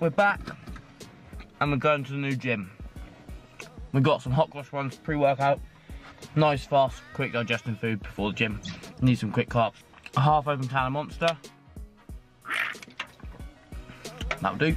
We're back and we're going to the new gym. We've got some hot cross ones, pre-workout. Nice, fast, quick digesting food before the gym. Need some quick carbs. A half open can of Monster. That'll do.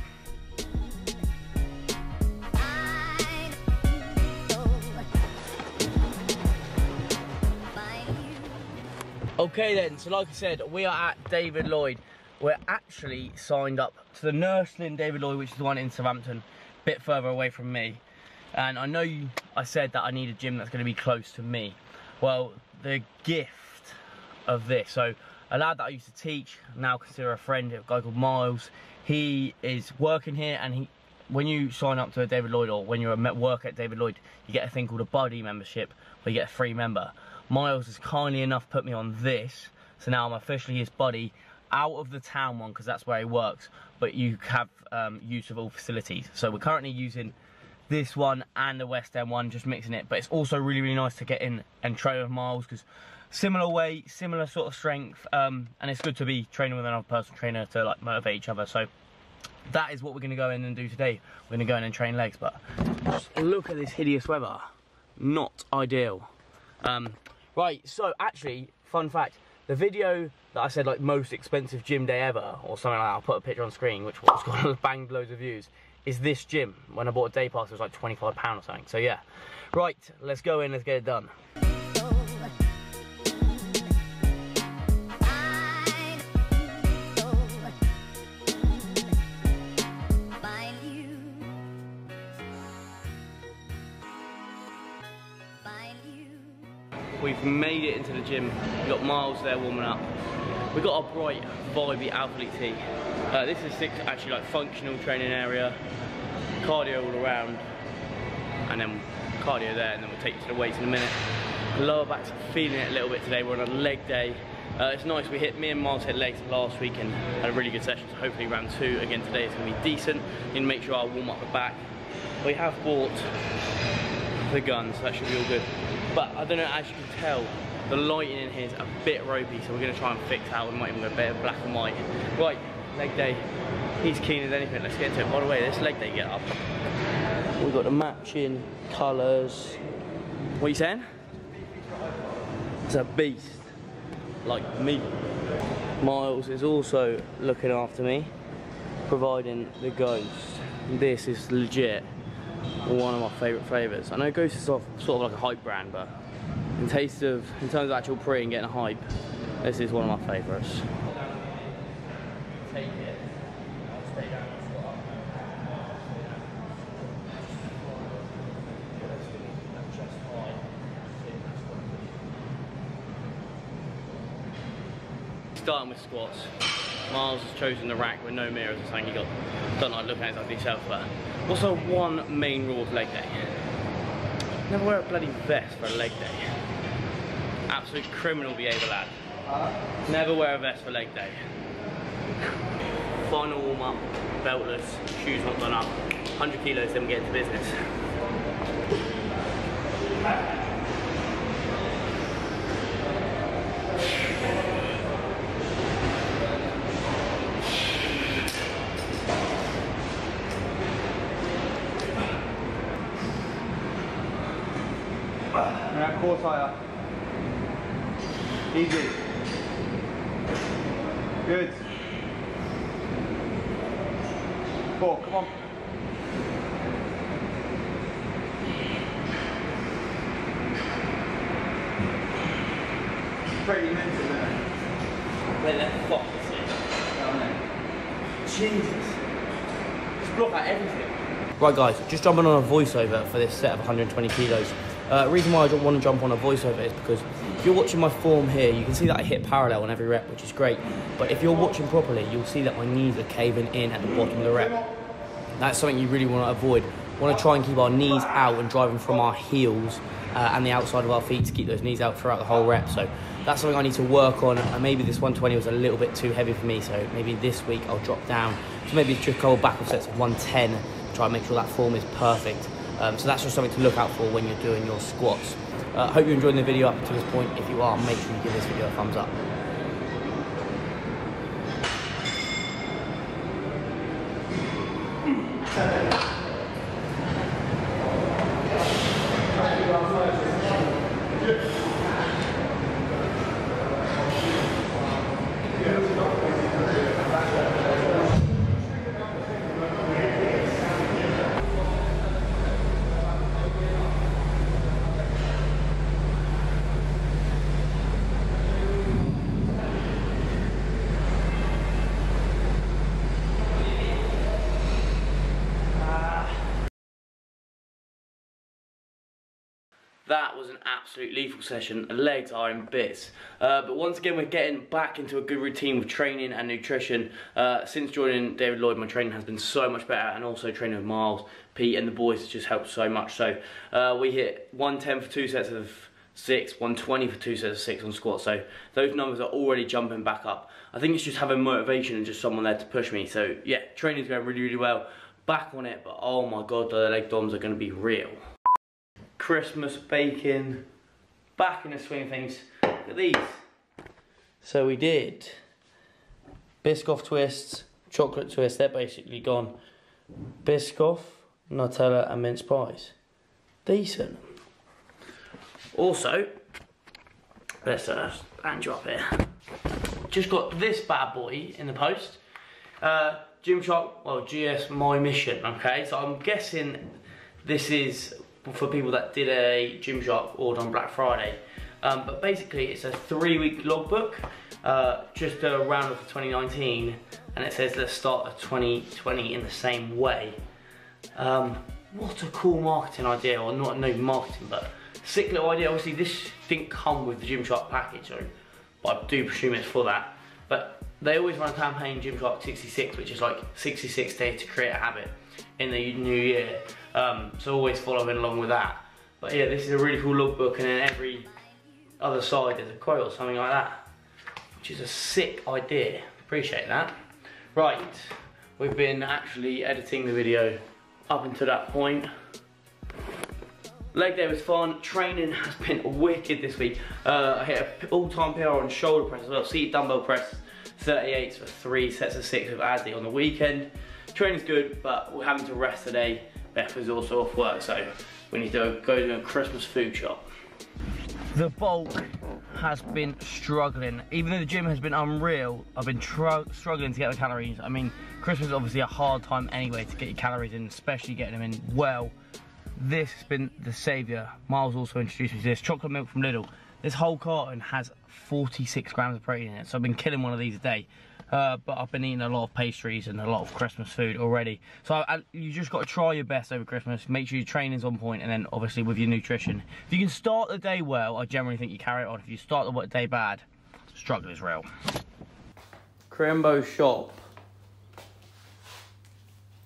Okay then, so like I said, we are at David Lloyd. We're actually signed up to the Nursling David Lloyd, which is the one in Southampton, a bit further away from me. And I know I said that I need a gym that's going to be close to me. Well, the gift of this, so a lad that I used to teach, now consider a friend, a guy called Miles, he is working here, and he, when you sign up to a David Lloyd or when you're a worker at David Lloyd, you get a thing called a buddy membership where you get a free member. Miles has kindly enough put me on this, so now I'm officially his buddy out of the town one because that's where he works, but you have use of all facilities. So we're currently using this one and the West End one, just mixing it, but it's also really, really nice to get in and train with Miles because similar weight, similar sort of strength, and it's good to be training with another personal trainer to like motivate each other. So that is what we're going to go in and do today. We're going to go in and train legs, but just look at this hideous weather. Not ideal. Right, so actually, fun fact, the video that I said like most expensive gym day ever or something like that, I'll put a picture on screen, which was gonna bang loads of views, is this gym. When I bought a day pass, it was like £25 or something, so yeah. Right, let's go in, let's get it done. We've made it into the gym. We've got Miles there warming up. We've got our bright, vibey Alphalete tee. This is actually like functional training area, cardio all around, and then cardio there, and then we'll take you to the weights in a minute. Lower back's feeling it a little bit today. We're on a leg day. It's nice, me and Miles hit legs last week and had a really good session, so hopefully round two again today is gonna be decent. Need to make sure I warm up the back. We have bought the guns, so that should be all good. But I don't know, as you can tell, the lighting in here is a bit ropey, so we're gonna try and fix out. We might even go better black and white. Right, leg day. He's keen as anything. Let's get into it. By the way, this leg day get up. We've got the matching colours. What are you saying? It's a beast. Like me. Miles is also looking after me, providing the Ghost. This is legit. One of my favourite flavours. I know Ghost is sort of like a hype brand, but in terms of actual pre and getting a hype, this is one of my favourites. Take it. I'll stay down and squat. Starting with squats. Miles has chosen the rack with no mirrors or something. He got, don't like looking at it himself, but what's the one main rule of leg day? Never wear a bloody vest for a leg day. Absolute criminal behaviour, lad. Never wear a vest for leg day. Final warm up, beltless, shoes not done up, 100 kilos, then we get into business. Now core tire. Easy. Good. Four, come on. Pretty mental there. Where the fuck is it? Oh, Jesus. Just block out everything. Right guys, just jumping on a voiceover for this set of 120 kilos. Reason why I don't want to jump on a voiceover is because if you're watching my form here, you can see that I hit parallel on every rep, which is great. But if you're watching properly, you'll see that my knees are caving in at the bottom of the rep. That's something you really want to avoid. We want to try and keep our knees out and driving from our heels and the outside of our feet to keep those knees out throughout the whole rep. So that's something I need to work on. And maybe this 120 was a little bit too heavy for me. So maybe this week I'll drop down to maybe just a couple back off sets of 110. Try and make sure that form is perfect. So that's just something to look out for when you're doing your squats. Hope you're enjoying the video up to this point. If you are, make sure you give this video a thumbs up. That was an absolute lethal session. Legs are in bits. But once again, we're getting back into a good routine with training and nutrition. Since joining David Lloyd, my training has been so much better, and also training with Miles, Pete and the boys just helped so much. So we hit 110 for 2 sets of 6, 120 for 2 sets of 6 on squats. So those numbers are already jumping back up. I think it's just having motivation and just someone there to push me. So yeah, training's going really, really well. Back on it, but oh my God, the leg DOMs are going to be real. Christmas baking, back in the swing of things. Look at these. So we did Biscoff twists, chocolate twists, they're basically gone. Biscoff, Nutella and mince pies. Decent. Also, let's hand drop here. Just got this bad boy in the post. Gymshark, well GS My Mission, okay? So I'm guessing this is for people that did a Gymshark order on Black Friday. But basically it's a 3-week logbook, just a round of 2019, and it says let's start of 2020 in the same way. What a cool marketing idea, or not no marketing, but sick little idea. Obviously this didn't come with the Gymshark package, so, but I do presume it's for that. But they always run a campaign, Gymshark 66, which is like 66 days to create a habit in the new year. So always following along with that. But yeah, this is a really cool logbook, and then every other side there's a quote or something like that, which is a sick idea. Appreciate that. Right, we've been actually editing the video up until that point. Leg day was fun. Training has been wicked this week. I hit an all-time PR on shoulder press as well. Seated dumbbell press 38s for 3 sets of 6 with Adley on the weekend. Training's good, but we're having to rest today. Beth is also off work, so we need to go to a Christmas food shop. The bulk has been struggling. Even though the gym has been unreal, I've been struggling to get the calories. I mean, Christmas is obviously a hard time anyway to get your calories in, especially getting them in well. This has been the saviour. Miles also introduced me to this chocolate milk from Lidl. This whole carton has 46 grams of protein in it, so I've been killing one of these a day. But I've been eating a lot of pastries and a lot of Christmas food already. So you just got to try your best over Christmas. Make sure your training's on point, and then obviously with your nutrition. If you can start the day well, I generally think you carry it on. If you start the day bad, struggle is real. Krembo shop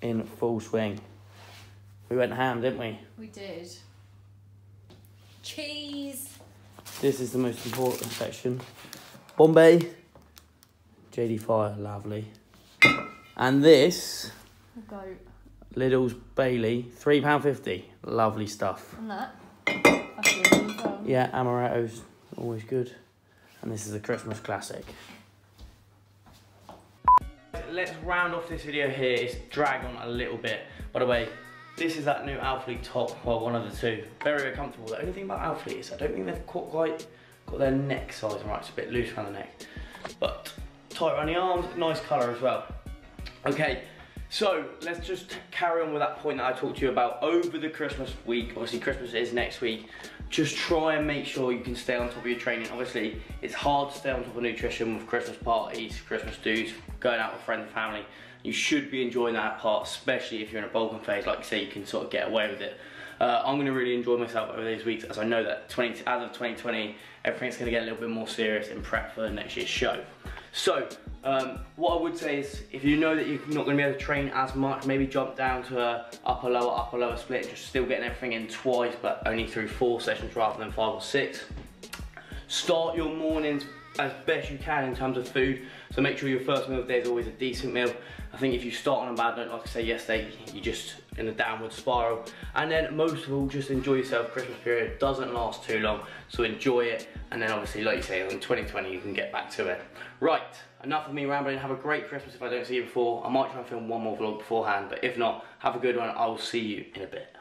in full swing. We went ham, didn't we? We did. Cheese. This is the most important section. Bombay. JD Fire, lovely. And this, Goat. Lidl's Bailey, £3.50. Lovely stuff. And that, yeah, amaretto's always good. And this is a Christmas classic. Let's round off this video here. It's drag on a little bit. By the way, this is that new Alphalete top, well, one of the two. Very, very comfortable. The only thing about Alphalete is I don't think they've quite got their neck size right. It's a bit loose around the neck, but tight around the arms, nice colour as well. Okay, so let's just carry on with that point that I talked to you about over the Christmas week. Obviously Christmas is next week. Just try and make sure you can stay on top of your training. Obviously it's hard to stay on top of nutrition with Christmas parties, Christmas dues, going out with friends and family. You should be enjoying that part, especially if you're in a bulking phase. Like I say, you can sort of get away with it. I'm going to really enjoy myself over these weeks, as I know that as of 2020, everything's going to get a little bit more serious in prep for next year's show. So, what I would say is, if you know that you're not going to be able to train as much, maybe jump down to a upper lower split, just still getting everything in twice, but only through 4 sessions rather than 5 or 6. Start your mornings as best you can in terms of food, so make sure your first meal of the day is always a decent meal. I think if you start on a bad note, like I said yesterday, you just in a downward spiral. And then most of all, just enjoy yourself. Christmas period doesn't last too long, so enjoy it. And then obviously, like you say, in 2020 you can get back to it. Right, enough of me rambling. Have a great Christmas if I don't see you before. I might try and film one more vlog beforehand, but if not, have a good one. I'll see you in a bit.